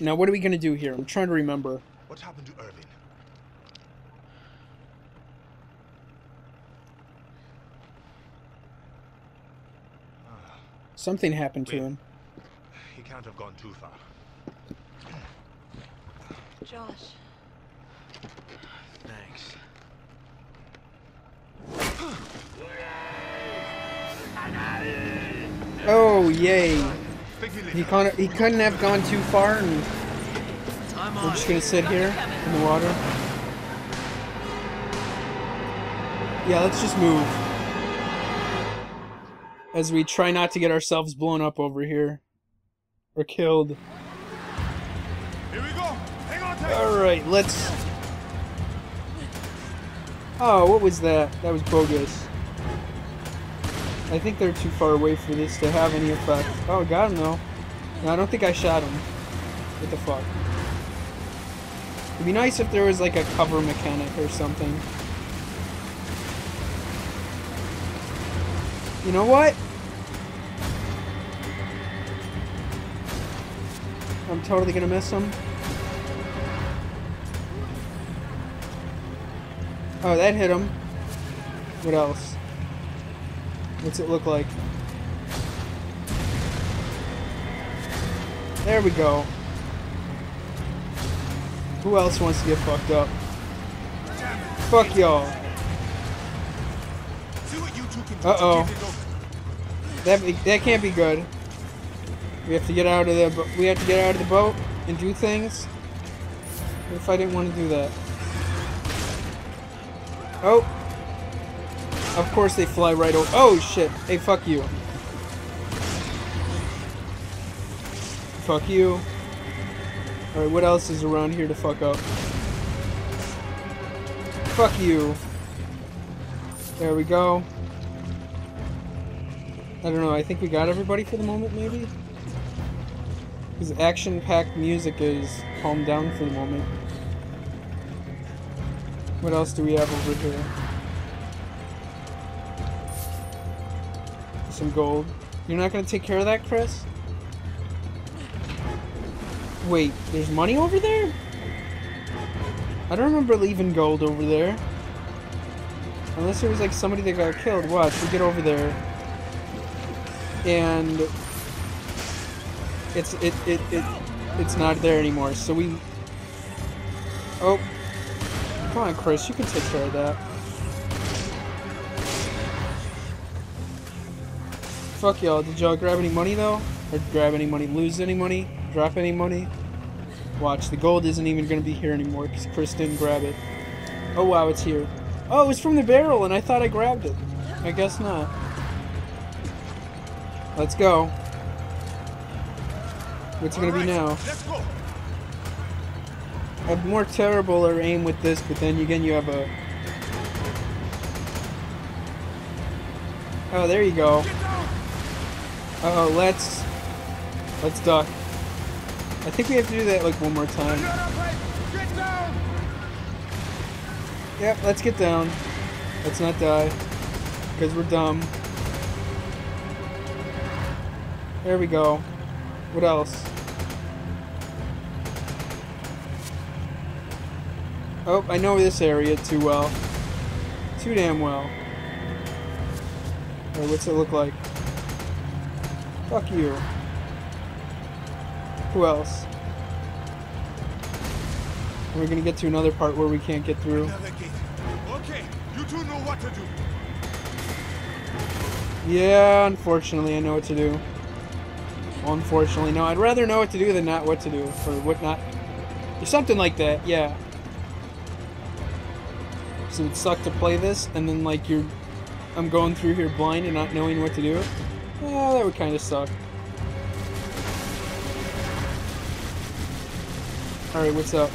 Now, what are we going to do here? I'm trying to remember. What happened to Irving? Something happened to him. He can't have gone too far. Josh. Thanks. Oh, yay. He couldn't have gone too far, and we're just going to sit here in the water. Yeah, let's just move. As we try not to get ourselves blown up over here. Or killed. Here we go. Alright, let's... Oh, what was that? That was bogus. I think they're too far away for this to have any effect. Oh, got him though. No, I don't think I shot him. What the fuck? It'd be nice if there was like a cover mechanic or something. You know what? I'm totally gonna miss him. Oh, that hit him. What else? What's it look like? There we go. Who else wants to get fucked up? Fuck y'all. Uh-oh. That can't be good. We have to get out of the boat and do things. What if I didn't want to do that? Oh, of course they fly right over. Oh shit! Hey, fuck you! Fuck you! All right, what else is around here to fuck up? Fuck you! There we go. I don't know. I think we got everybody for the moment, maybe. Because action-packed music is calmed down for the moment. What else do we have over here? Some gold. You're not going to take care of that, Chris? Wait, there's money over there? I don't remember leaving gold over there. Unless there was like somebody that got killed. Watch, we get over there. And... It's not there anymore, so we... Oh. Come on, Chris, you can take care of that. Fuck y'all, did y'all grab any money though? Or grab any money, lose any money, drop any money? Watch, the gold isn't even gonna be here anymore because Chris didn't grab it. Oh wow, it's here. Oh, it was from the barrel and I thought I grabbed it. I guess not. Let's go. What's it gonna be now? Let's go. A more terrible or aim with this, but then again you have a... Oh, there you go. Uh-oh, let's duck. I think we have to do that like one more time. Yep, let's get down. Let's not die. Because we're dumb. There we go. What else? Oh, I know this area too well. Too damn well. Alright, what's it look like? Fuck you. Who else? We're gonna get to another part where we can't get through. Okay, you two know what to do. Yeah, unfortunately I know what to do. Well, unfortunately, no, I'd rather know what to do than not what to do. Or what not. Or something like that, yeah. So it sucked to play this, and then like I'm going through here blind and not knowing what to do. Oh, that would kind of suck. All right, what's up?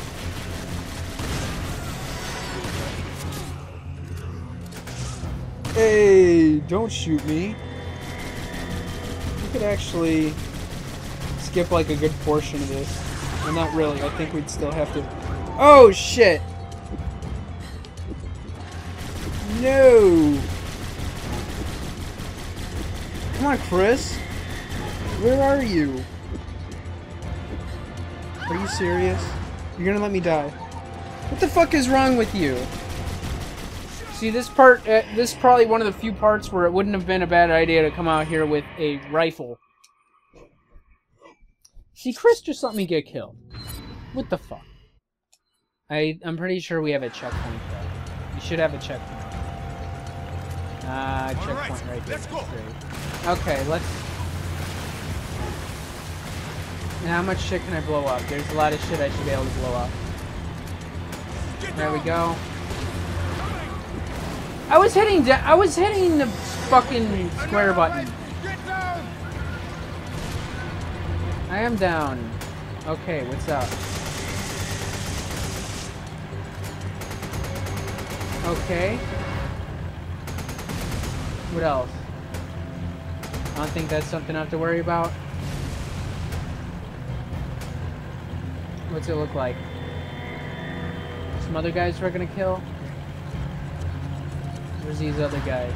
Hey, don't shoot me. We could actually skip like a good portion of this. Well, not really. I think we'd still have to. Oh shit. No! Come on, Chris. Where are you? Are you serious? You're gonna let me die. What the fuck is wrong with you? See, this part, this is probably one of the few parts where it wouldn't have been a bad idea to come out here with a rifle. See, Chris just let me get killed. What the fuck? I'm pretty sure we have a checkpoint, though. You should have a checkpoint. Checkpoint right there. Let's go. Okay, let's... Now, how much shit can I blow up? There's a lot of shit I should be able to blow up. There we go. I was hitting the fucking square button. I am down. Okay, what's up? Okay. What else? I don't think that's something I have to worry about. What's it look like? Some other guys we're gonna kill? Where's these other guys?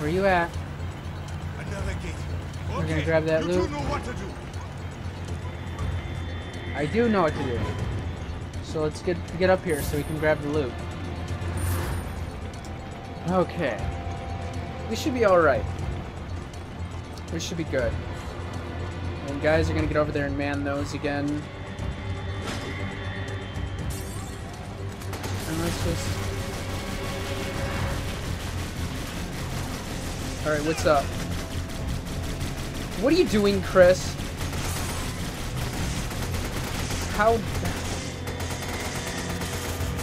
Where you at? Another gate. Okay. We're gonna grab that loot. I do know what to do. So let's get up here so we can grab the loot. Okay. We should be alright. We should be good. And guys are gonna get over there and man those again. Let's just... Alright, what's up? What are you doing, Chris? How...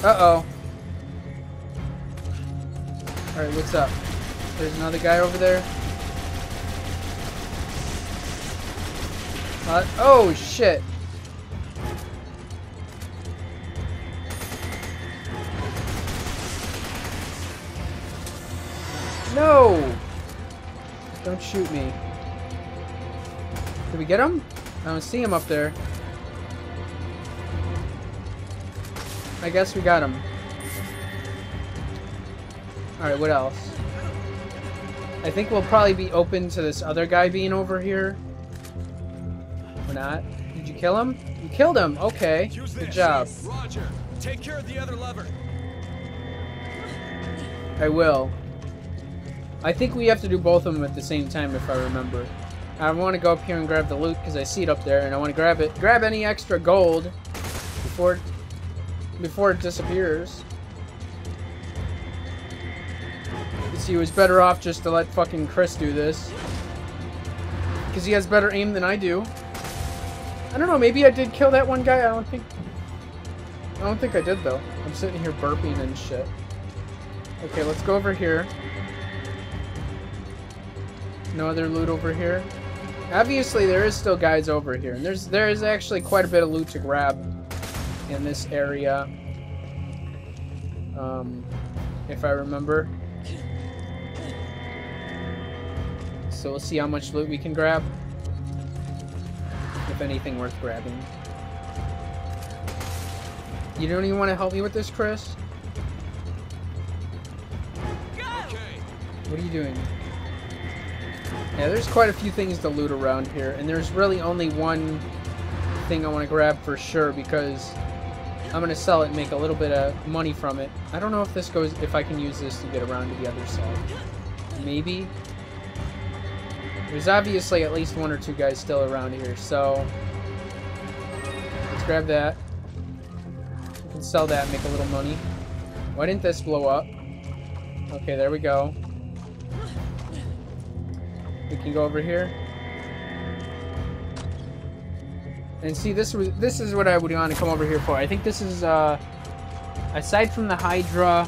Uh-oh. Alright, what's up? There's another guy over there. Oh, shit. No! Don't shoot me. Did we get him? I don't see him up there. I guess we got him. Alright, what else? I think we'll probably be open to this other guy being over here. Or not. Did you kill him? You killed him! Okay. Good job. Roger. Take care of the other lever. I will. I think we have to do both of them at the same time, if I remember. I want to go up here and grab the loot, because I see it up there, and I want to grab it. Grab any extra gold before it disappears. You see, it was better off just to let fucking Chris do this. Because he has better aim than I do. I don't know, maybe I did kill that one guy, I don't think I did, though. I'm sitting here burping and shit. Okay, let's go over here. No other loot over here. Obviously, there is still guys over here, and there is actually quite a bit of loot to grab in this area, if I remember. So we'll see how much loot we can grab, if anything worth grabbing. You don't even want to help me with this, Chris? Go! What are you doing? Yeah, there's quite a few things to loot around here, and there's really only one thing I want to grab for sure, because I'm going to sell it and make a little bit of money from it. I don't know if this goes, if I can use this to get around to the other side. Maybe? There's obviously at least one or two guys still around here, so let's grab that. We can sell that and make a little money. Why didn't this blow up? Okay, there we go. We can go over here. And see, this is what I would want to come over here for. I think this is, aside from the Hydra,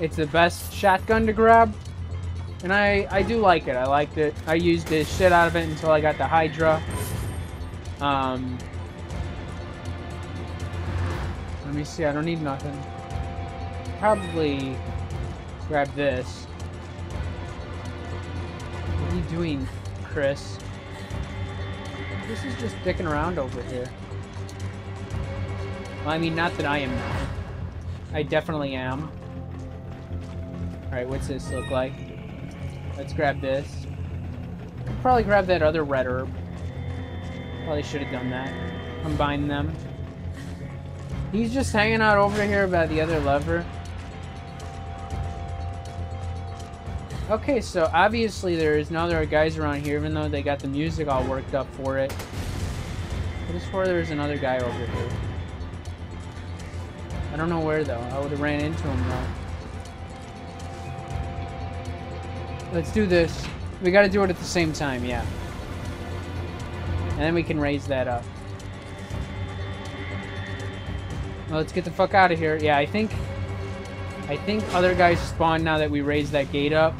it's the best shotgun to grab. And I do like it. I liked it. I used the shit out of it until I got the Hydra. Let me see. I don't need nothing. Probably grab this. What are you doing, Chris? This is just dicking around over here. Well, I mean, not that I am not. I definitely am. Alright, what's this look like? Let's grab this. I'll probably grab that other red herb. Probably should have done that. Combine them. He's just hanging out over here by the other lever. Okay, so obviously there are guys around here, even though they got the music all worked up for it. I just swore there was another guy over here. I don't know where though. I would have ran into him though. Let's do this. We gotta do it at the same time, yeah. And then we can raise that up. Well, let's get the fuck out of here. Yeah, I think other guys spawn now that we raise that gate up.